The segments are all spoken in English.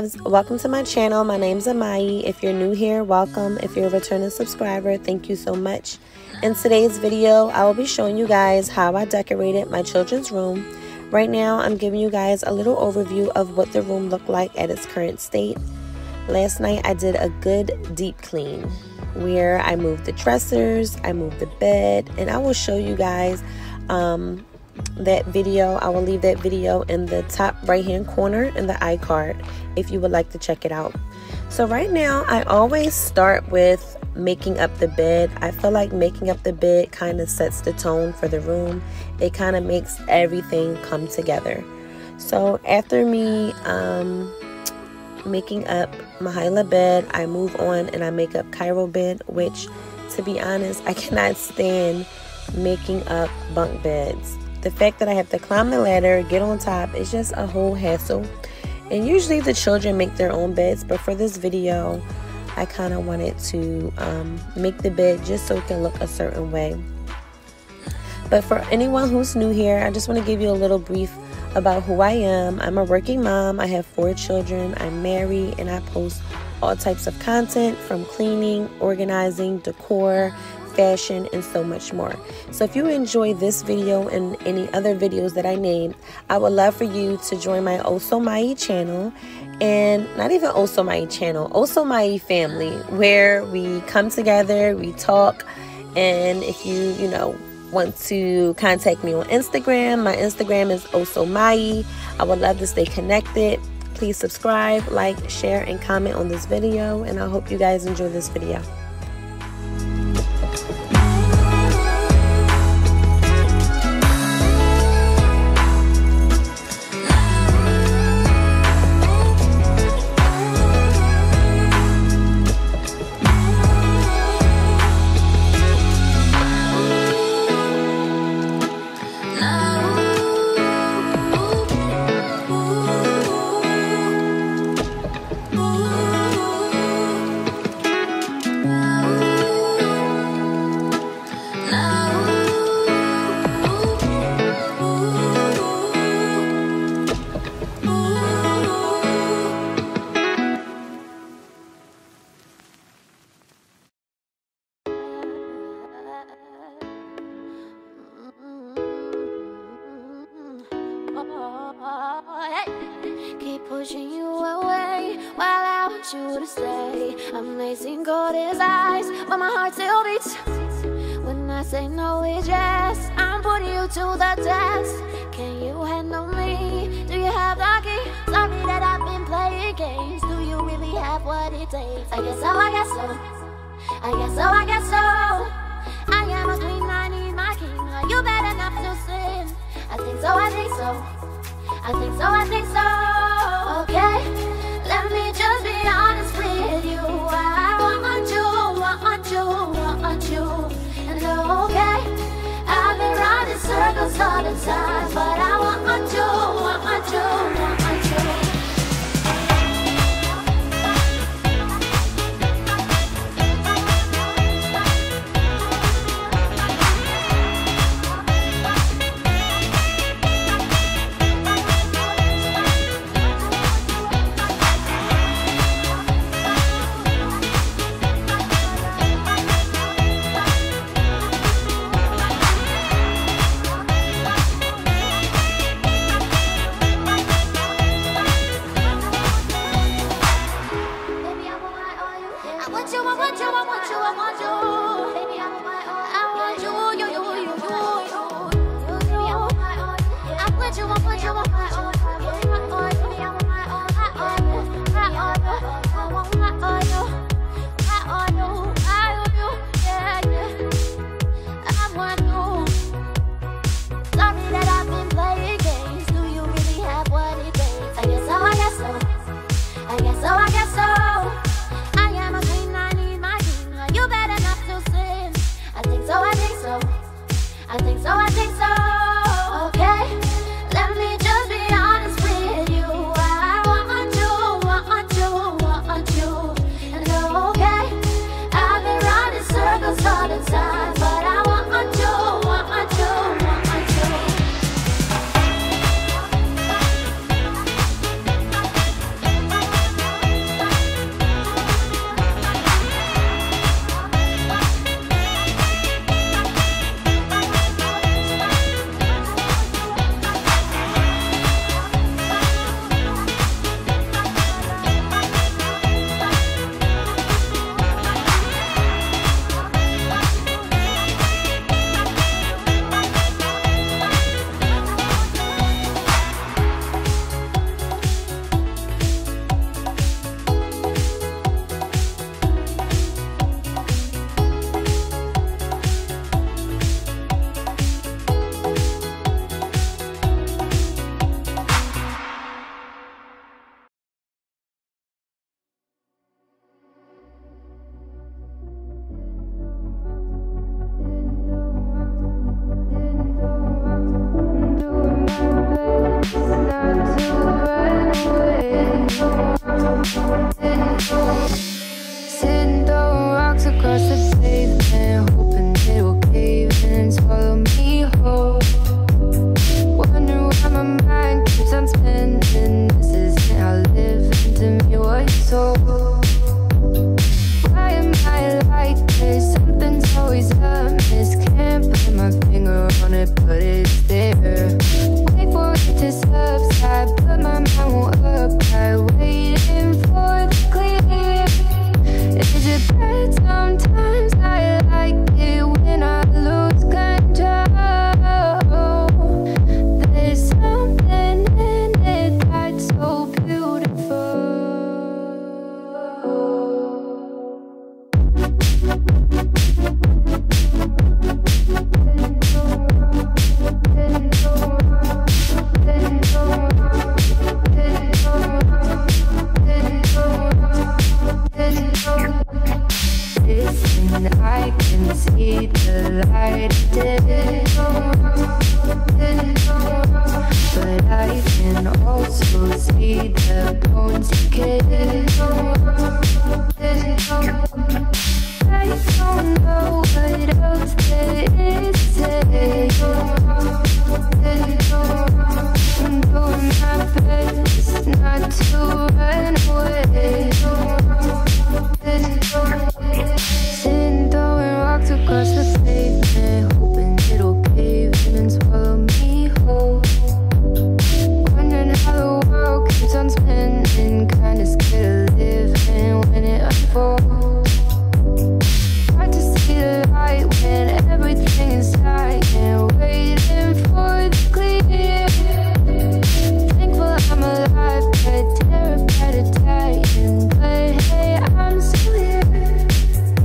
loves, welcome to my channel. My name's Amayi. If you're new here, welcome. If you're a returning subscriber, thank you so much. In today's video, I will be showing you guys how I decorated my children's room. Right now, I'm giving you guys a little overview of what the room looked like at its current state. Last night, I did a good deep clean where I moved the dressers, I moved the bed, and I will show you guys that video. I will leave that video in the top right hand corner in the iCard if you would like to check it out. So right now, I always start with making up the bed. I feel like making up the bed kind of sets the tone for the room. It kind of makes everything come together. So after me making up Mahila bed, I move on and I make up Cairo bed, which, to be honest, I cannot stand making up bunk beds. The fact that I have to climb the ladder, get on top, it's just a whole hassle. And usually the children make their own beds, but for this video, I kind of wanted to make the bed just so it can look a certain way. But for anyone who's new here, I just want to give you a little brief about who I am. I'm a working mom. I have 4 children. I'm married, and I post all types of content from cleaning, organizing, decor, fashion, and so much more. So if you enjoy this video and any other videos that I named, I would love for you to join my Amayi channel, and not even Amayi channel, Amayi family, where we come together, we talk. And if you know, want to contact me on Instagram, my Instagram is Amayi. I would love to stay connected. Please subscribe, like, share, and comment on this video, and I hope you guys enjoy this video. Keep pushing you away while I want you to stay. I'm lacing gold as eyes, but my heart still beats. When I say no, it's yes. I'm putting you to the test. Can you handle me? Do you have the key? Sorry that I've been playing games. Do you really have what it takes? I guess so, I guess so. I guess so, I guess so. I am a queen, I need my king. Are you better not to sin? I think so, I think so. I think so, I think so. Okay, let me just be honest with you. I want you, I want you, I want you. And okay, I've been running circles all the time, but I want you, I want you, I want you. across the pavement, hoping it will cave and swallow me whole. Wonder why my mind keeps on spinning. This isn't how living to me was sold. Why am I like this? Something's always amiss. Can't put my finger on it, but it's there. Wait for it to subside, but my mind won't apply. Waiting for the clear. Is it bad? Sometimes I like it when I lose control. There's something in it that's so I can see the light of day, but I can also see the bones decay. I don't know what else there is today. I'm doing my best not to run away. Sitting throwing rocks across the pavement, hoping it'll cave in and swallow me whole. Wondering how the world keeps on spinning, kinda scared of living when it unfolds. Hard to see the light when everything is dying, waiting for the clear. Thankful I'm alive, but terrified of dying. But hey, I'm still here.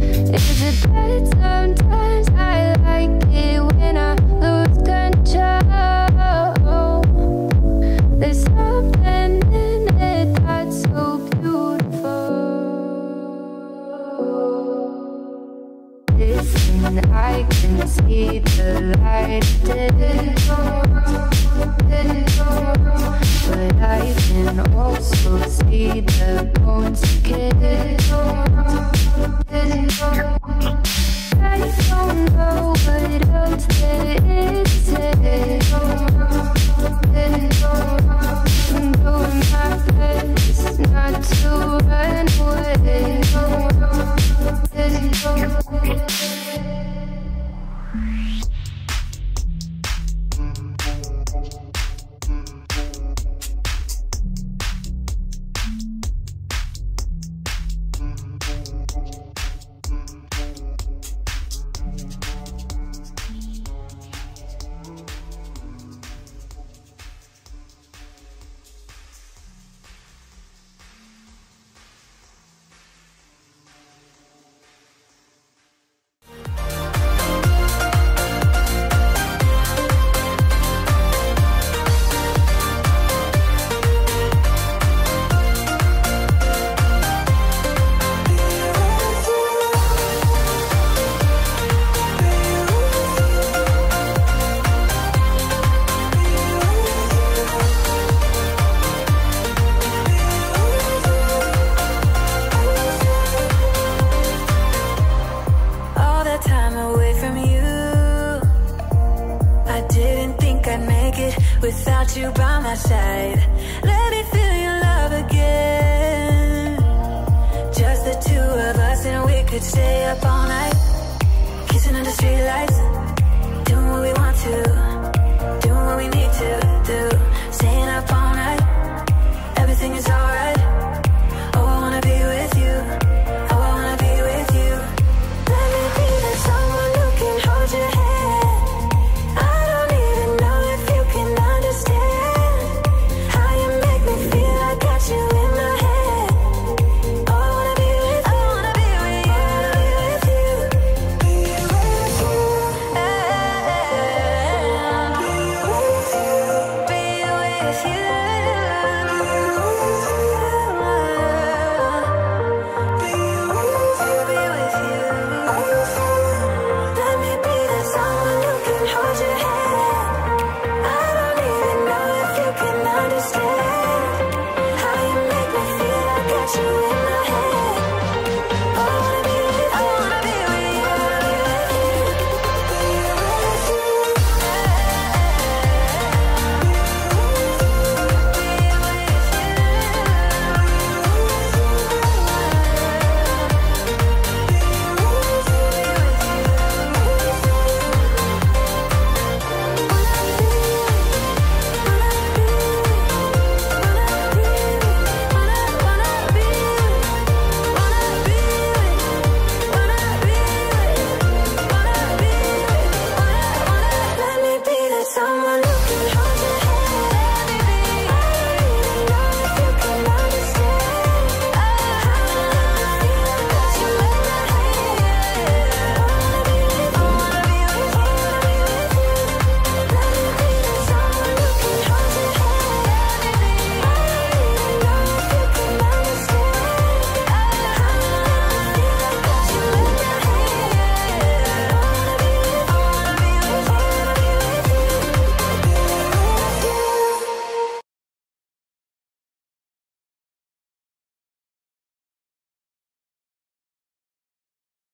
Is it bad? Sometimes I like it when I lose control. There's something in it that's so beautiful. It's when I can see the light of day, but I can also see the bones decay. I don't know what else there is today. I'm doing my best not to run away. Stay up all night.